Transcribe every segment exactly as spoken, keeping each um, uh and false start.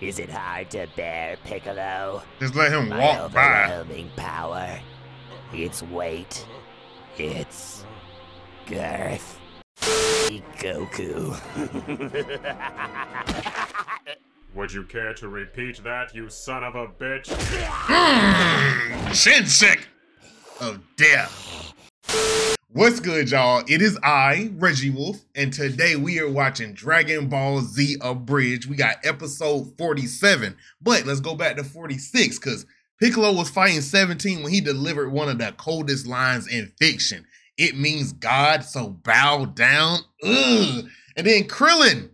Is it hard to bear, Piccolo? Just let him walk by. My overwhelming power, its weight, its girth. Goku. Would you care to repeat that, you son of a bitch? Shinsick of death. What's good, y'all? It is I, Reggie Wolf, and today we are watching Dragon Ball Z Abridged. We got episode forty-seven, but let's go back to forty-six, because Piccolo was fighting seventeen when he delivered one of the coldest lines in fiction. It means God, so bow down. Ugh. And then Krillin.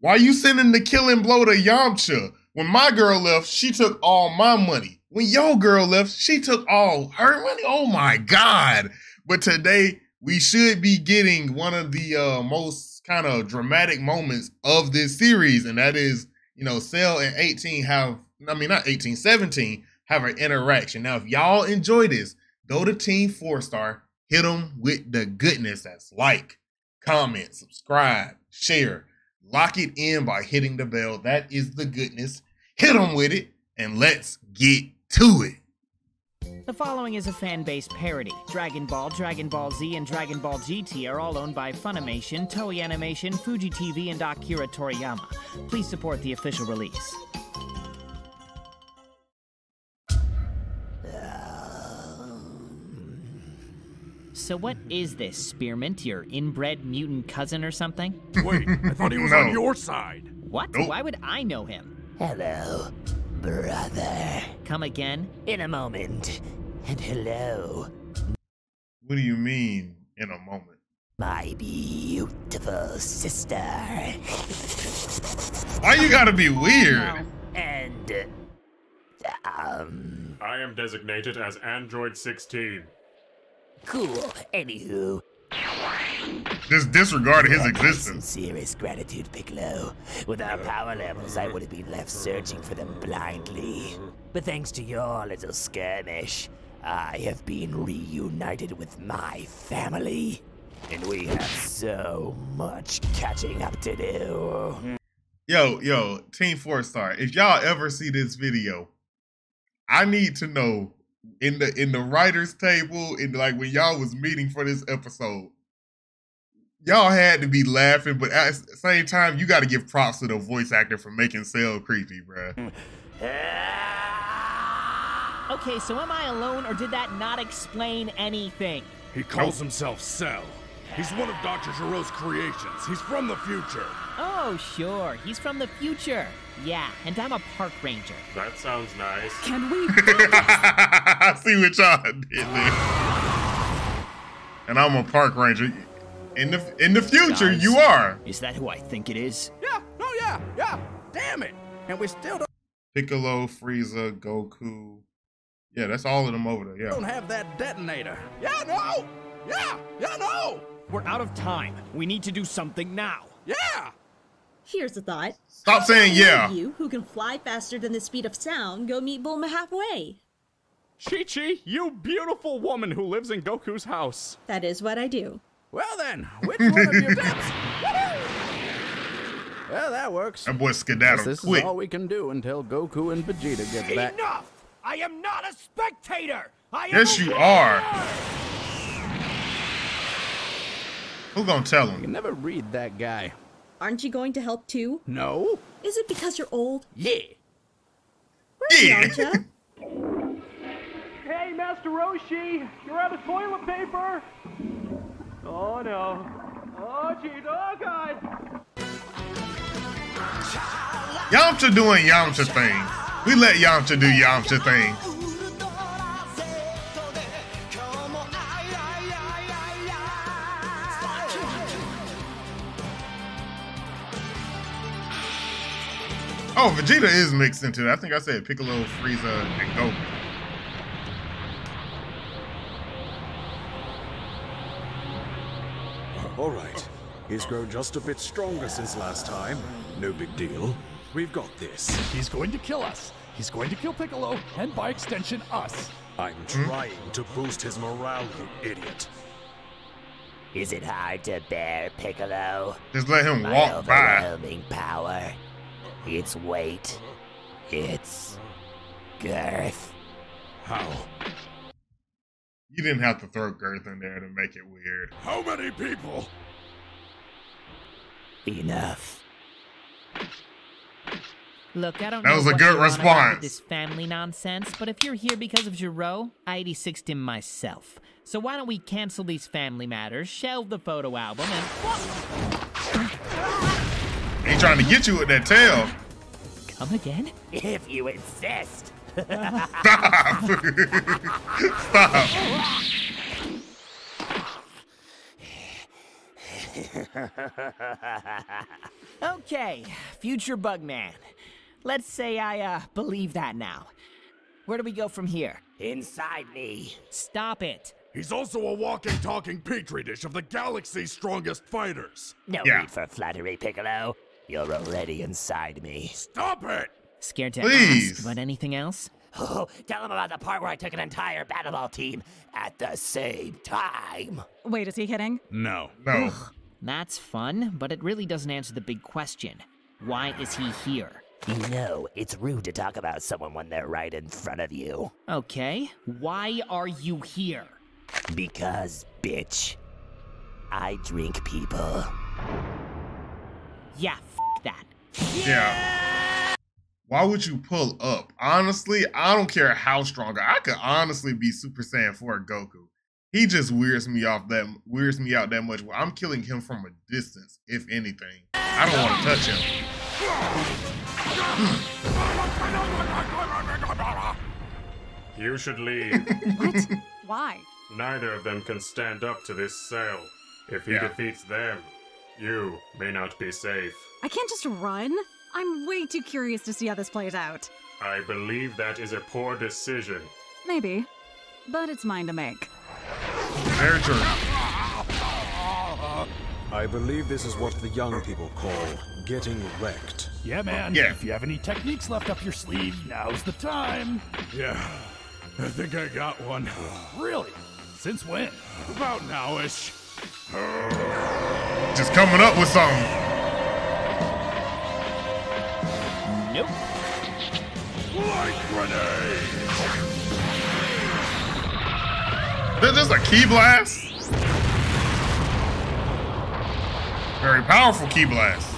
Why you sending the killing blow to Yamcha? When my girl left, she took all my money. When your girl left, she took all her money. Oh my God. But today, we should be getting one of the uh, most kind of dramatic moments of this series. And that is, you know, Cell and eighteen have, I mean, not eighteen, seventeen have an interaction. Now, if y'all enjoy this, go to Team Four Star, hit them with the goodness. That's like, comment, subscribe, share. Lock it in by hitting the bell. That is the goodness. Hit them with it, and let's get to it. The following is a fan-based parody. Dragon Ball, Dragon Ball Z, and Dragon Ball G T are all owned by Funimation, Toei Animation, Fuji T V, and Akira Toriyama. Please support the official release. So what is this, Spearmint? Your inbred mutant cousin or something? Wait, I thought he was no. on your side. What? Nope. Why would I know him? Hello, brother. Come again? In a moment. And hello. What do you mean, in a moment? My beautiful sister. Why you gotta be weird? And, um... I am designated as Android sixteen. Cool. Anywho, just disregard his existence. Serious gratitude, Piccolo. With our power levels, I would have been left searching for them blindly. But thanks to your little skirmish, I have been reunited with my family, and we have so much catching up to do. Yo, yo, Team Four Star. If y'all ever see this video, I need to know. In the in the writers' table, and like when y'all was meeting for this episode, y'all had to be laughing, but at the same time, you got to give props to the voice actor for making Cell creepy, bruh. Okay, so am I alone, or did that not explain anything? He calls himself Cell. He's one of Doctor Giroux's creations. He's from the future. Oh, sure. He's from the future. Yeah, and I'm a park ranger. That sounds nice. Can we I see what y'all did there. And I'm a park ranger. In the in the future, guys, you are. Is that who I think it is? Yeah. Oh, yeah. Yeah. Damn it. And we still don't. Piccolo, Frieza, Goku. Yeah, that's all of them over there. Yeah. Don't have that detonator. Yeah, no. Yeah. Yeah, no. We're out of time. We need to do something now. Yeah. Here's a thought. Stop saying yeah. You who can fly faster than the speed of sound, go meet Bulma halfway. Chi-Chi, you beautiful woman who lives in Goku's house. That is what I do. Well then, which one of your tips? Well, that works. That boy skedaddle. This quick. Is all we can do until Goku and Vegeta get Enough! Back. Enough! I am not a spectator. I am yes, you are. Who gonna tell him? You can never read that guy. Aren't you going to help too? No. Is it because you're old? Yeah. Where's yeah. Yamcha? Hey, Master Roshi, you're out of toilet paper. Oh no. Oh gee, oh God. Yamcha doing Yamcha things. We let Yamcha do Yamcha things. Oh, Vegeta is mixed into that. I think I said Piccolo, Frieza, and Goku. All right. He's grown just a bit stronger since last time. No big deal. We've got this. He's going to kill us. He's going to kill Piccolo, and by extension, us. I'm mm-hmm. trying to boost his morale, you idiot. Is it hard to bear, Piccolo? Just let him My walk by. Overwhelming power. its weight, its girth. How? You didn't have to throw girth in there to make it weird. How many people? Enough. Look, I don't know. That was a good response. This family nonsense, but if you're here because of Giro, I eighty-sixed him myself. So why don't we cancel these family matters, shelve the photo album, and whoa! He trying to get you with that tail. Come again? If you insist. Stop! Stop! Okay, future Bugman. Let's say I, uh, believe that now. Where do we go from here? Inside me. Stop it. He's also a walking, talking petri dish of the galaxy's strongest fighters. No yeah. need for flattery, Piccolo. You're already inside me. Stop it! Scared to Please. ask about anything else? Oh, tell him about the part where I took an entire battle ball team at the same time. Wait, is he kidding? No. No. That's fun, but it really doesn't answer the big question. Why is he here? You know, it's rude to talk about someone when they're right in front of you. Okay, why are you here? Because, bitch, I drink people. Yeah, f*** that. Yeah! yeah. Why would you pull up? Honestly, I don't care how strong. I could honestly be Super Saiyan four Goku. He just weirds me off that weirds me out that much. Well, I'm killing him from a distance, if anything. I don't want to touch him. You should leave. What? Why? Neither of them can stand up to this Cell. If he yeah. defeats them, you may not be safe. I can't just run. I'm way too curious to see how this plays out. I believe that is a poor decision. Maybe, but it's mine to make. Very true. I believe this is what the young people call getting wrecked. Yeah, man. Yeah. If you have any techniques left up your sleeve, now's the time. Yeah, I think I got one. Really? Since when? About now-ish. Just coming up with something. Nope. Light grenade! This is a key blast? Very powerful key blast.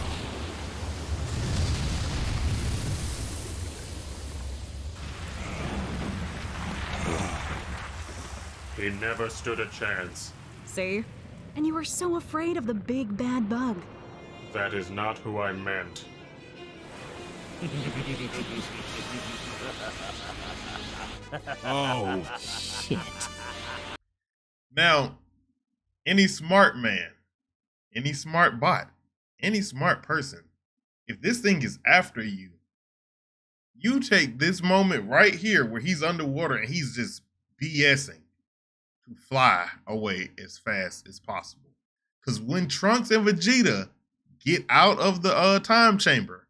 He never stood a chance. See? And you were so afraid of the big bad bug. That is not who I meant. Oh shit. Now, any smart man, any smart bot, any smart person, if this thing is after you, you take this moment right here where he's underwater and he's just BSing to fly away as fast as possible. Because when Trunks and Vegeta get out of the uh, time chamber,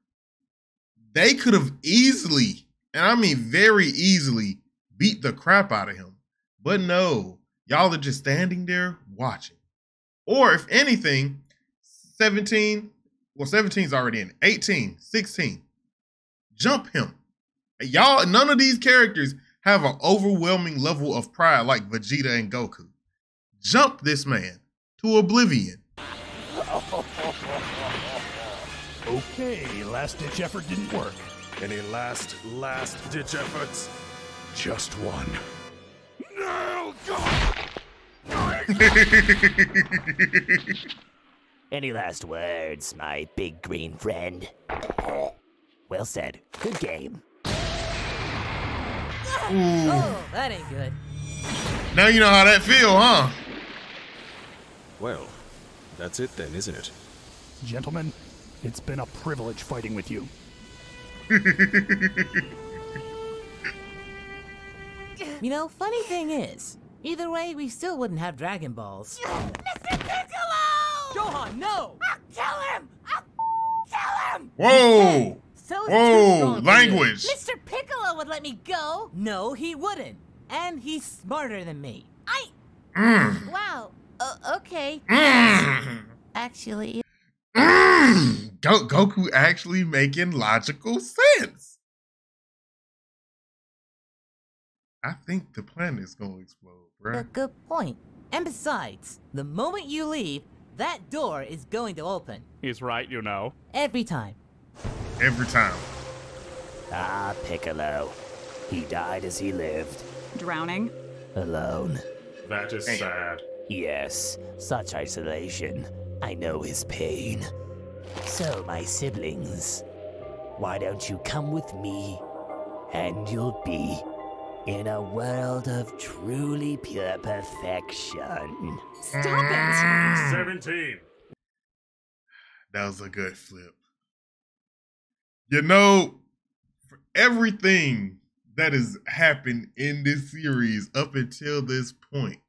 they could have easily, and I mean very easily, beat the crap out of him. But no, y'all are just standing there watching. Or if anything, seventeen, well seventeen's already in, eighteen, sixteen, jump him. Y'all, none of these characters have an overwhelming level of pride like Vegeta and Goku. Jump this man to oblivion. Okay, last-ditch effort didn't work. Any last, last-ditch efforts? Just one. No, God! Any last words, my big green friend? Well said. Good game. Ooh. Oh, that ain't good. Now you know how that feel, huh? Well, that's it then, isn't it? Gentlemen, it's been a privilege fighting with you. You know, funny thing is, either way, we still wouldn't have Dragon Balls. Mister Piccolo! Gohan, no! I'll kill him! I'll kill him! Whoa! So Whoa! Language! Mister Piccolo would let me go! No, he wouldn't. And he's smarter than me. I... Mm. Wow. Uh, okay. Mm. Actually... Mm. Go Goku actually making logical sense. I think the planet is gonna explode, bro. A good point. And besides, the moment you leave, that door is going to open. He's right, you know. Every time. Every time. Ah, Piccolo. He died as he lived. Drowning? Alone. That is Dang. sad. Yes, such isolation. I know his pain. So, my siblings, why don't you come with me, and you'll be in a world of truly pure perfection. Stop it! seventeen. That was a good flip. You know, for everything that has happened in this series up until this point,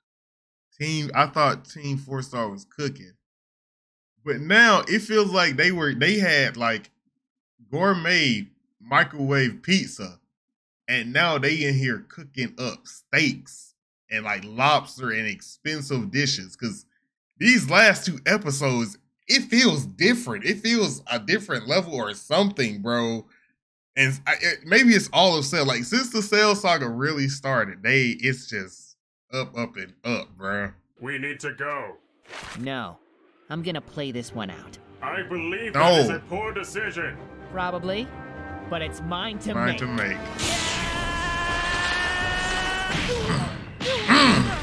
Team, I thought Team Four Star was cooking. But now it feels like they were they had like gourmet microwave pizza, and now they in here cooking up steaks and like lobster and expensive dishes. Cause these last two episodes, it feels different. It feels a different level or something, bro. And I, it, maybe it's all of Cell. Like since the Cell saga really started, they it's just up, up and up, bro. We need to go. No. I'm gonna play this one out. I believe that oh. is a poor decision. Probably, but it's mine to mine make. Mine to make. Yeah! Mm.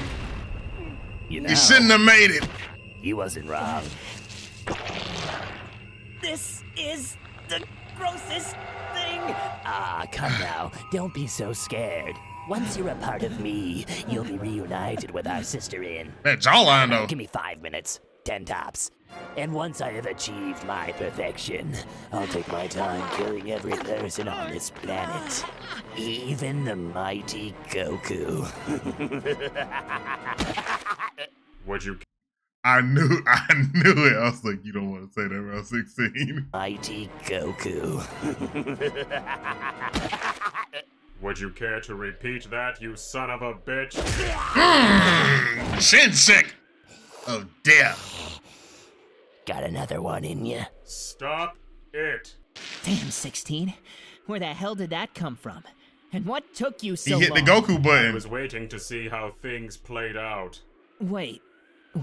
You know, you shouldn't have made it. He wasn't wrong. This is the grossest thing. Ah, come now. Don't be so scared. Once you're a part of me, you'll be reunited with our sister in. That's all I know. Give me five minutes. Ten tops. And once I have achieved my perfection, I'll take my time killing every person on this planet. Even the mighty Goku. Would you... I knew, I knew it. I was like, you don't want to say that around sixteen. Mighty Goku. Would you care to repeat that, you son of a bitch? Mm, Shinsick! Oh dear. Got another one in you. Stop it. Damn, sixteen. Where the hell did that come from? And what took you so long? He hit the Goku button. I was waiting to see how things played out. Wait,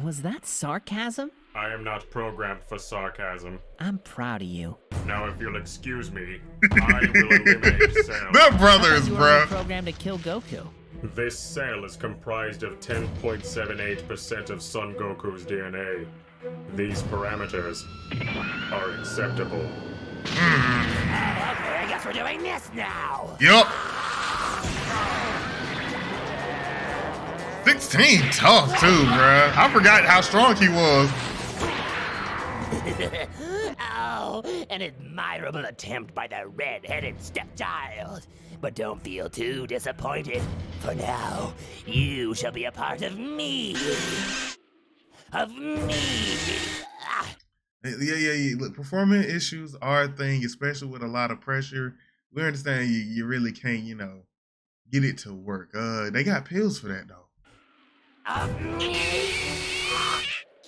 was that sarcasm? I am not programmed for sarcasm. I'm proud of you. Now if you'll excuse me, I will eliminate Cell. The brothers, bro. I thought you were programmed to kill Goku. This cell is comprised of ten point seven eight percent of Son Goku's D N A. These parameters are acceptable. Mm. Oh, okay, I guess we're doing this now. Yup. sixteen tough too, bruh. I forgot how strong he was. Oh, an admirable attempt by the red-headed stepchild. But don't feel too disappointed. For now, you shall be a part of me. Of me. Yeah, yeah, yeah. Look, performance issues are a thing, especially with a lot of pressure. We understand you, you really can't, you know, get it to work. Uh, they got pills for that, though. Of me.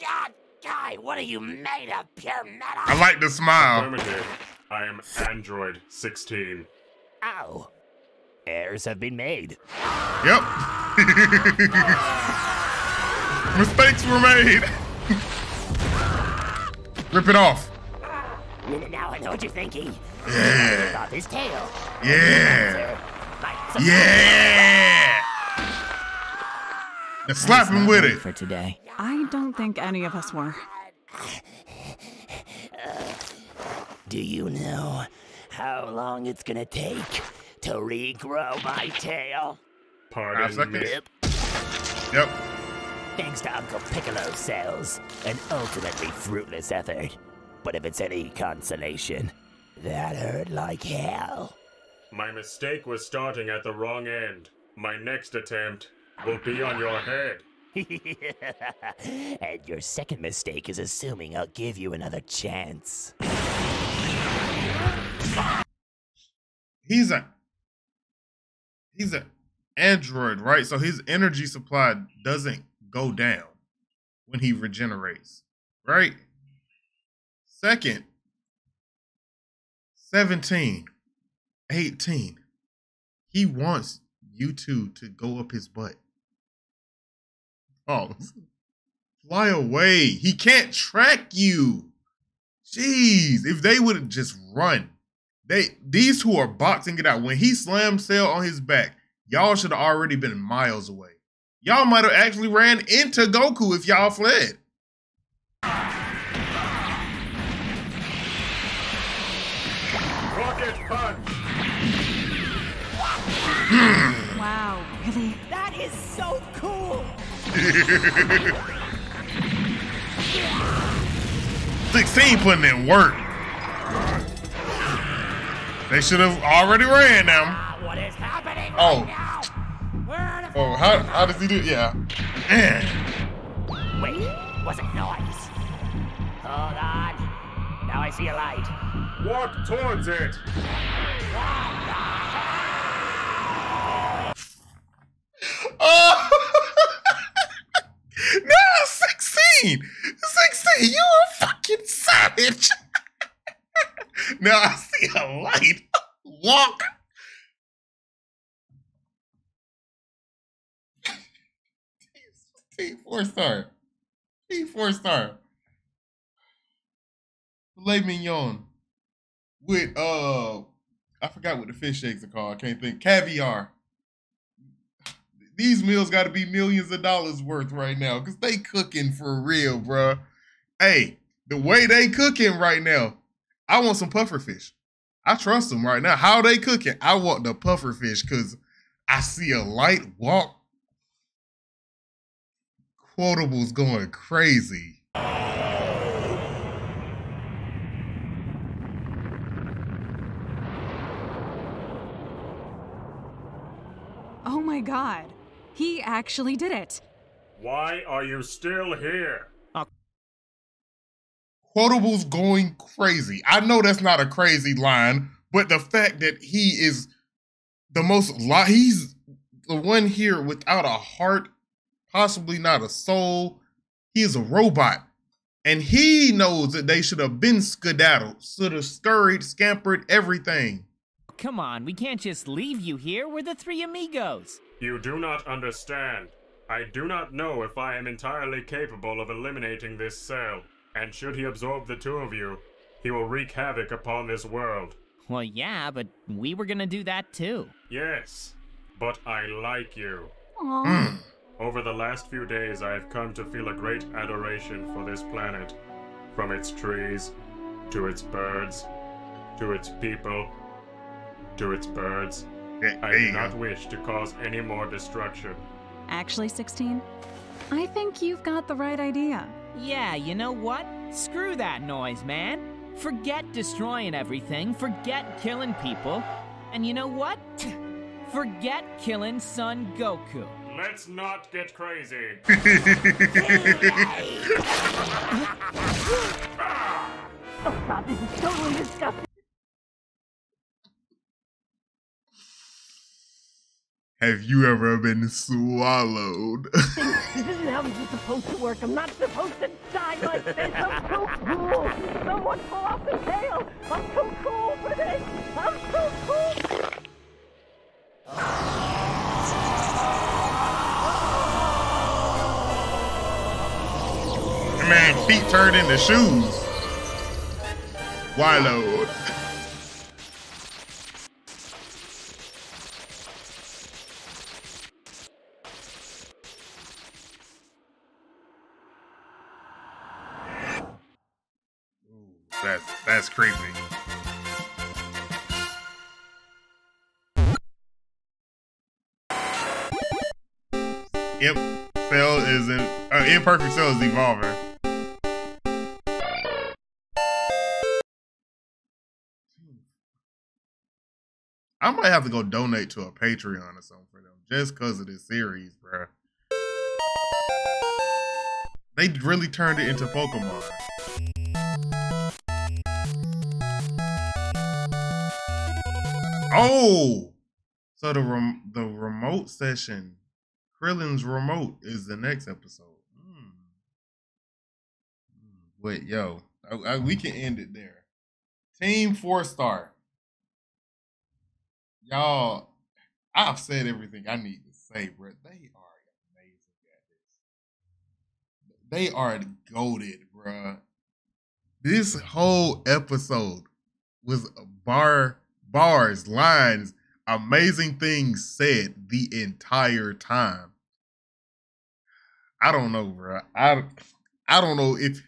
God, guy, what are you made of, pure metal? I like the smile. I am Android sixteen. Ow. Errors have been made. Yep. Mistakes were made. Rip it off. Now I know what you're thinking. Yeah. Rip off his tail. Yeah. Yeah. And slap him with it. For today. I don't think any of us were. Uh, do you know how long it's gonna take to regrow my tail? Pardon me. Yep. Yep. Thanks to Uncle Piccolo's cells, an ultimately fruitless effort. But if it's any consolation, that hurt like hell. My mistake was starting at the wrong end. My next attempt will be on your head. And your second mistake is assuming I'll give you another chance. He's a he's an android, right? So his energy supply doesn't go down when he regenerates, right? Second, seventeen, eighteen. He wants YouTube to go up his butt. Oh, fly away. He can't track you. Jeez, if they would have just run. They, these two are boxing it out. When he slammed Cell on his back, y'all should have already been miles away. Y'all might have actually ran into Goku if y'all fled. Rocket punch. Wow, really? That is so cool. sixteen putting in work. They should have already ran them. Ah, what is happening oh. Right now? Where the oh, how, how does he do? Yeah. Wait, was it noise? Hold on. Now I see a light. Walk towards it. Oh. No, sixteen. sixteen, you a fucking savage. Now I see a light. Walk. Team Four Star. Team Four Star. Filet mignon with uh, I forgot what the fish shakes are called. I can't think. Caviar. These meals got to be millions of dollars worth right now, cause they cooking for real, bro. Hey, the way they cooking right now. I want some puffer fish. I trust them right now. How they cooking? I want the puffer fish because I see a light walk. Quotables going crazy. Oh my God. He actually did it. Why are you still here? Quotables going crazy. I know that's not a crazy line, but the fact that he is the most, li he's the one here without a heart, possibly not a soul. He is a robot. And he knows that they should have been skedaddled, should have scurried, scampered, everything. Come on, we can't just leave you here. We're the three amigos. You do not understand. I do not know if I am entirely capable of eliminating this Cell. And should he absorb the two of you, he will wreak havoc upon this world. Well, yeah, but we were gonna do that too. Yes, but I like you. Aww. Over the last few days, I have come to feel a great adoration for this planet. From its trees, to its birds, to its people, to its birds. I do not wish to cause any more destruction. Actually, sixteen, I think you've got the right idea. Yeah, you know what? Screw that noise, man. Forget destroying everything. Forget killing people. And you know what? Forget killing Son Goku. Let's not get crazy. Oh God, this is totally disgusting. Have you ever been swallowed? This isn't how this is supposed to work. I'm not supposed to die like this. I'm so cool. Someone pull off the tail. I'm so cool for this. I'm so cool. Man, feet turned into shoes. Wallowed. That's, that's creepy. Yep, Cell is in, uh, imperfect Cell is evolving. I might have to go donate to a Patreon or something for them just because of this series, bro. They really turned it into Pokemon. Oh, so the rem the remote session, Krillin's remote is the next episode. Mm. Wait, yo, I, I, we can end it there. Team Four Star, Y'all, I've said everything I need to say, bro. They are amazing at this. They are goated, bro. This whole episode was bar bars, lines, amazing things said the entire time. I don't know, bro. I I don't know if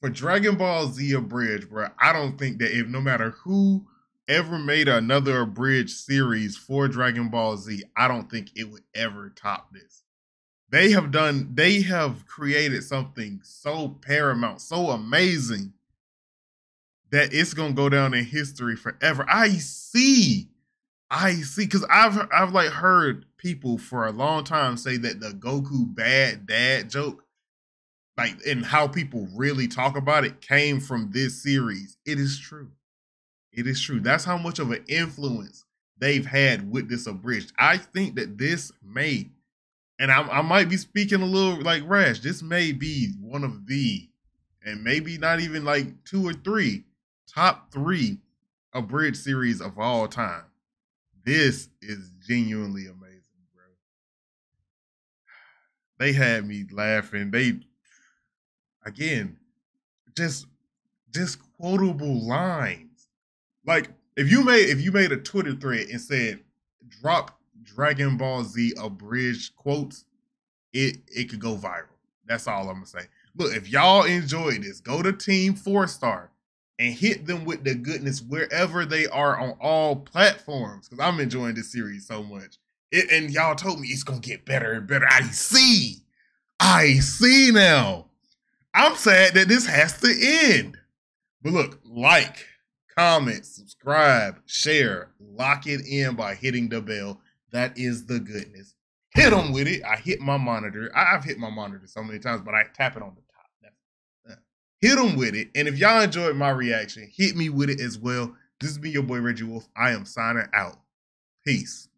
for Dragon Ball Z Abridged, bro. I don't think that if no matter who ever made another Abridged series for Dragon Ball Z, I don't think it would ever top this. They have done, they have created something so paramount, so amazing that it's going to go down in history forever. I see. I see. Because I've, I've like heard people for a long time say that the Goku bad dad joke, like, and how people really talk about it came from this series. It is true. It is true. That's how much of an influence they've had with this Abridged. I think that this may, and I, I might be speaking a little like rash, this may be one of the, and maybe not even like two or three, top three Abridged series of all time. This is genuinely amazing, bro. They had me laughing. They, again, just, just quotable lines. Like if you made, if you made a Twitter thread and said, drop Dragon Ball Z Abridged quotes, it it could go viral. That's all I'm gonna say. Look, if y'all enjoyed this, go to Team Four Star and hit them with the goodness wherever they are on all platforms, because I'm enjoying this series so much. It, and y'all told me it's gonna get better and better. I see, I see now. I'm sad that this has to end, but look, like, comment, subscribe, share, lock it in by hitting the bell. That is the goodness. Hit them with it. I hit my monitor. I, I've hit my monitor so many times, but I tap it on the top. That's, uh, hit them with it. And if y'all enjoyed my reaction, hit me with it as well. This has been your boy, Reggie Wolf. I am signing out. Peace.